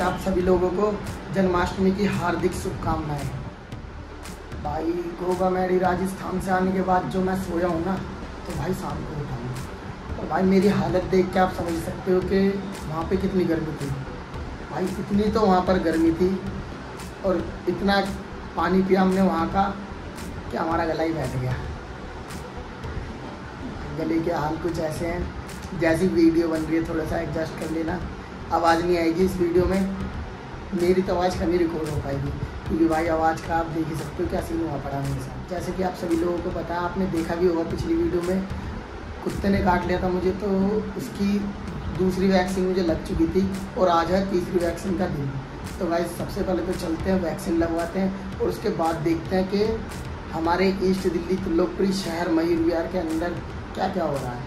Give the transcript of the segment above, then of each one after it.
आप सभी लोगों को जन्माष्टमी की हार्दिक शुभकामनाएं। भाई होगा मेरी राजस्थान से आने के बाद जो मैं सोया हूँ ना, तो भाई शाम को उठाऊँ और भाई मेरी हालत देख के आप समझ सकते हो कि वहाँ पे कितनी गर्मी थी। भाई इतनी तो वहाँ पर गर्मी थी और इतना पानी पिया हमने वहाँ का कि हमारा गला ही बैठ गया। गले के हाल कुछ ऐसे हैं। जैसी वीडियो बन रही है थोड़ा सा एडजस्ट कर लेना, आवाज़ नहीं आएगी इस वीडियो में। मेरी तो आवाज़ कभी रिकॉर्ड हो पाएगी क्योंकि भाई आवाज़ का आप देख ही सकते हो क्या सीन हुआ पड़ा मेरे साथ। जैसे कि आप सभी लोगों को पता है, आपने देखा भी होगा पिछली वीडियो में, कुत्ते ने काट लिया था मुझे, तो उसकी दूसरी वैक्सीन मुझे लग चुकी थी और आज है तीसरी वैक्सीन का दिन। तो भाई सबसे पहले तो चलते हैं वैक्सीन लगवाते हैं और उसके बाद देखते हैं कि हमारे ईस्ट दिल्ली त्रिलोकपुरी शहर मयूर विहार के अंदर क्या क्या हो रहा है।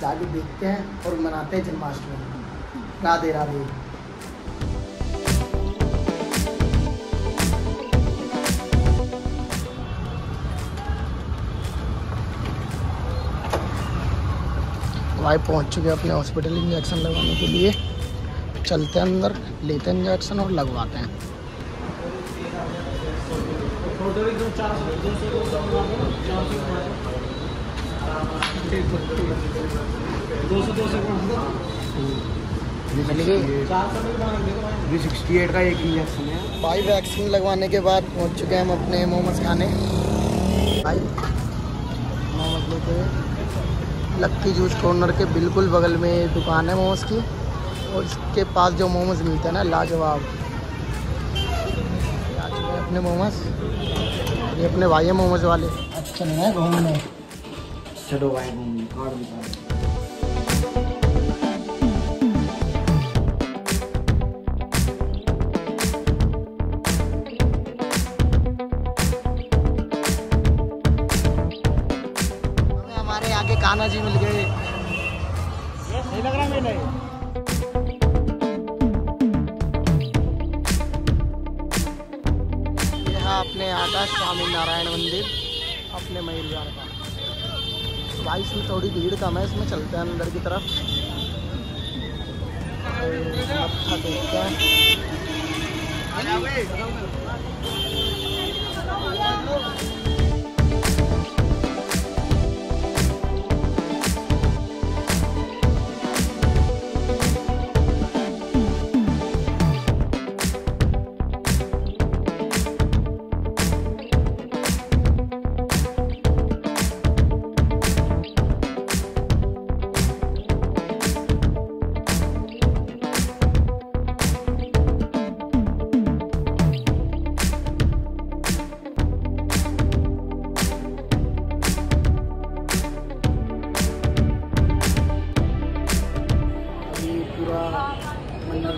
जाके देखते हैं और मनाते हैं जन्माष्टमी। राधे राधे। भाई पहुंच चुके अपने हॉस्पिटल इंजेक्शन लगवाने के लिए। चलते हैं अंदर, लेते हैं इंजेक्शन और लगवाते हैं। का एक इंजेक्शन है भाई। वैक्सीन लगवाने के बाद पहुंच चुके हैं हम अपने मोमोज खाने। भाई मोमोज लेते हुए लक्की जूस कॉर्नर के बिल्कुल बगल में दुकान है मोमोज की और इसके पास जो मोमोज मिलते हैं ना, लाजवाब। अपने मोमोज, ये अपने भाई हैं मोमोज वाले। अच्छा नहीं है घूमने, चलो भाई घूमने। हमें हमारे आगे कान्हा जी मिल गए। ये सही लग रहा है मेरे। अपने आकाश स्वामी नारायण मंदिर अपने मयूर विहार का। भाई इसमें थोड़ी भीड़ कम है, इसमें चलते हैं अंदर की तरफ। मंदिर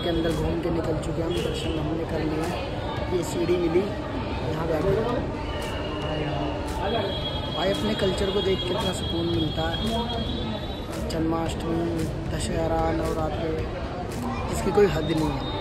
के अंदर घूम के निकल चुके हैं हम, दर्शन हमने कर लिए। ये सीढ़ी मिली, यहाँ बैठे भाई। अपने कल्चर को देख कितना सुकून मिलता है। जन्माष्टमी, दशहरा, नवरात्रि, इसकी कोई हद नहीं है।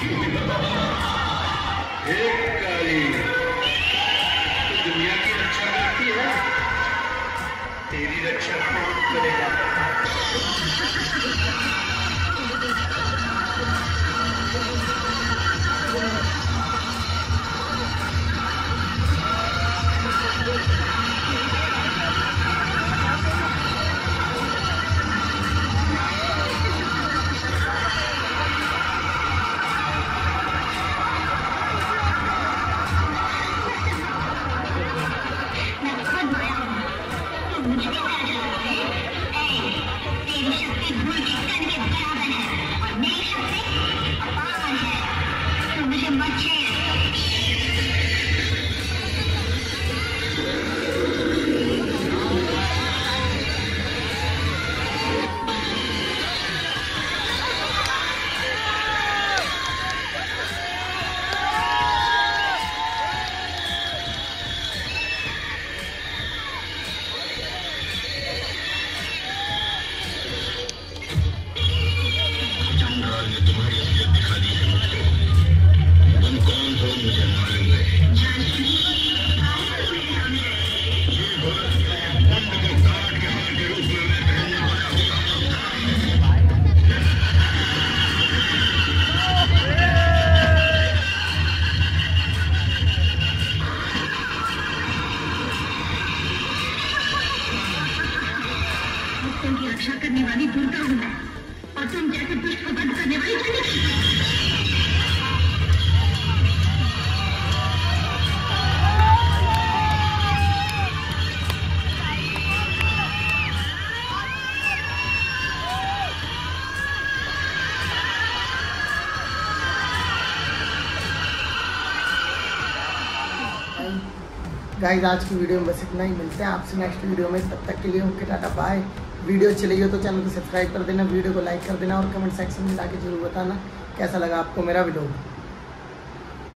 एक काली तो दुनिया की रक्षा करती है, तेरी रक्षा कौन करेगा? गाइस आज की वीडियो में बस इतना ही, मिलते हैं आपसे नेक्स्ट वीडियो में, तब तक के लिए ओके टाटा बाय। वीडियो अच्छी लगी हो तो चैनल को सब्सक्राइब कर देना, वीडियो को लाइक कर देना और कमेंट सेक्शन में जाके जरूर बताना कैसा लगा आपको मेरा वीडियो।